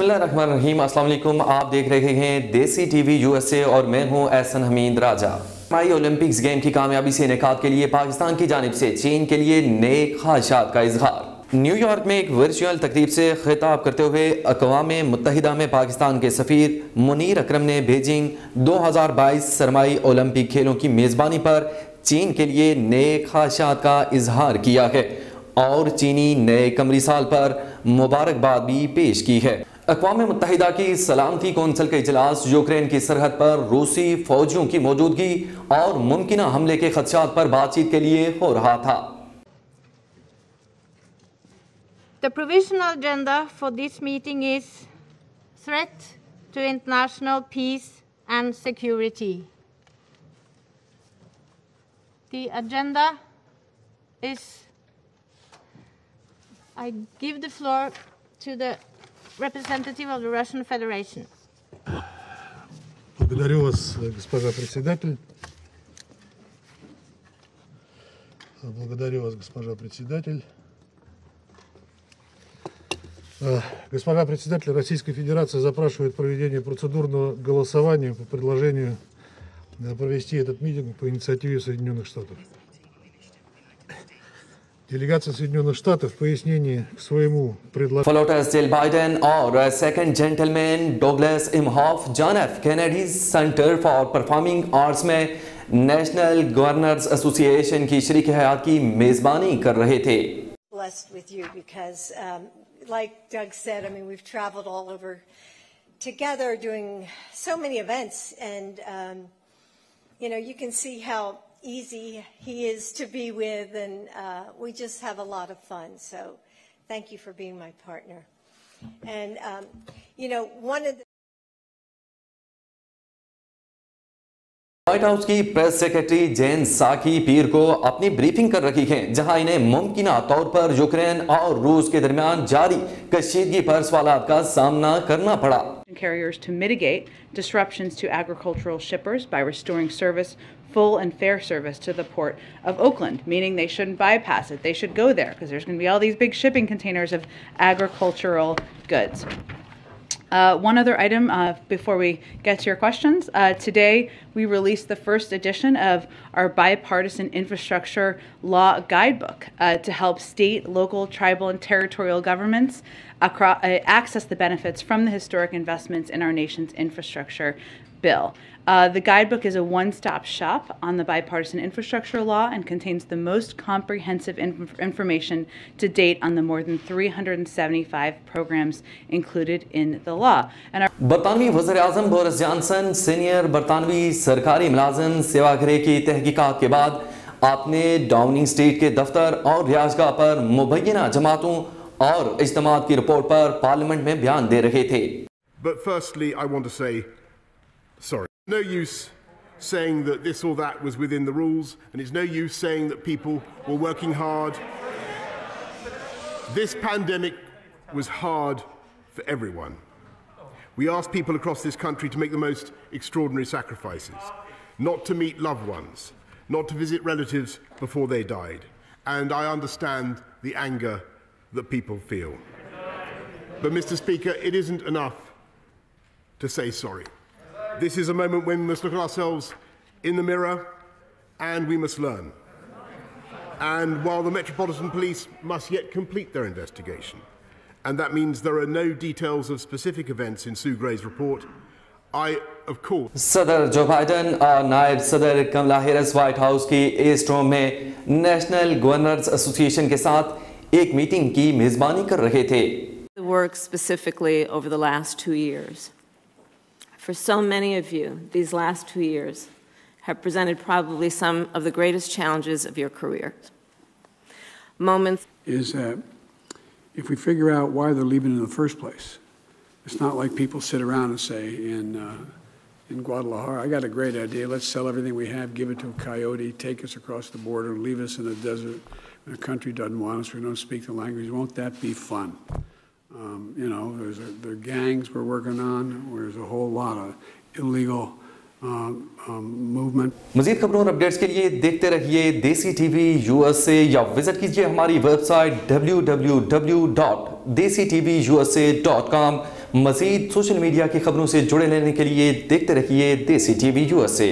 बिस्मिल्लाहिर्रहमानिर्रहीम, अस्सलाम वालेकुम। आप देख रहे हैं देसी टीवी USA और मैं हूं अहसन हमीद। राजा आई ओलंपिक्स गेम की कामयाबी से इनेकाद के लिए पाकिस्तान की जानिब से चीन के लिए नए ख्वाहिशात का इजहार। न्यूयॉर्क में एक वर्चुअल तकरीब से खिताब करते हुए अक़वाम मुत्तहिदा में पाकिस्तान के सफ़ीर मुनीर अकरम ने बीजिंग 2022 सरमाई ओलंपिक खेलों की मेज़बानी पर चीन के लिए नए ख्वाहिशात का इजहार किया है और चीनी नए कमरी साल पर मुबारकबाद भी पेश की है। अक़वाम मुत्तहिदा की सलामती कौंसिल का इजलास, यूक्रेन की सरहद पर रूसी फौजियों की मौजूदगी और मुमकिन हमले के खदशात पर बातचीत के लिए हो रहा था। The provisional agenda for this meeting is threat to international peace and security. The agenda is I give the floor to the representative of the Russian Federation. Благодарю вас, госпожа председатель. Благодарю вас, госпожа председатель. Госпожа председатель, Российской Федерации запрашивает проведение процедурного голосования по предложению провести этот митинг по инициативе Соединенных Штатов. Delegation संयुक्त राज्य пояснении к своему предложению फ्लोटर्स जेल बाइडेन और second gentleman Douglas Emhoff John F Kennedy centre for performing arts में national governors association की शरीक हयात की मेजबानी कर रहे थे। Blessed with you because like Doug said, I mean we've traveled all over together doing so many events and you know you can see how easy he is to be with and we just have a lot of fun, so thank you for being my partner. And you know one of the White House की press secretary Jen Psaki पीर को अपनी briefing कर रखी है, जहां इन्हें मुमकिन तौर पर यूक्रेन और रूस के दरमियान जारी कशीदगी पर सवालात का सामना करना पड़ा। Carriers to mitigate disruptions to agricultural shippers by restoring service, full and fair service to the port of Oakland, meaning they shouldn't bypass it, they should go there because there's going to be all these big shipping containers of agricultural goods. One other item before we get to your questions, today we released the first edition of our Bipartisan Infrastructure Law Guidebook to help state, local, tribal, and territorial governments access the benefits from the historic investments in our nation's infrastructure bill. The guidebook is a one-stop shop on the bipartisan infrastructure law and contains the most comprehensive information to date on the more than 375 programs included in the law. And बरतानवी वज़ीर-ए-आज़म Boris Johnson, senior बरतानवी सरकारी मुलाजिम सेवाघरे की तहकीकात के बाद आपने Downing street के दफ्तर और रिहाइशगाह पर मुबैना जमातों और इज्तिमात की रिपोर्ट पर पार्लियामेंट में बयान दे रहे थे। But firstly, I want to say sorry. No use saying that this or that was within the rules, and it's no use saying that people were working hard. This pandemic was hard for everyone. We asked people across this country to make the most extraordinary sacrifices, not to meet loved ones, not to visit relatives before they died. And I understand the anger that people feel. But, Mr. Speaker, it isn't enough to say sorry. This is a moment when we must look at ourselves in the mirror and we must learn. And while the Metropolitan Police must yet complete their investigation, and that means there are no details of specific events in Sue Gray's report, I, of course... Sadr Joe Biden और नायब सदर कमला Harris White House की east room में national governors association के साथ एक meeting की मेजबानी कर रहे थे। The work specifically over the last 2 years. For so many of you, these last 2 years have presented probably some of the greatest challenges of your careers. Moments is that if we figure out why they're leaving in the first place, it's not like people sit around and say in Guadalajara, I got a great idea, let's sell everything we have, give it to a coyote, take us across the border, leave us in the desert, when a country doesn't want us, we don't speak the language, won't that be fun? You know, there are gangs we're working on. There's a whole lot of illegal movement. मज़ीद खबरों और updates के लिए देखते रहिए देसी TV USA या visit कीजिए हमारी वेबसाइट www.desitvUSA.com। मजीद सोशल मीडिया की खबरों से जुड़े रहने के लिए देखते रहिए देसी टीवी USA।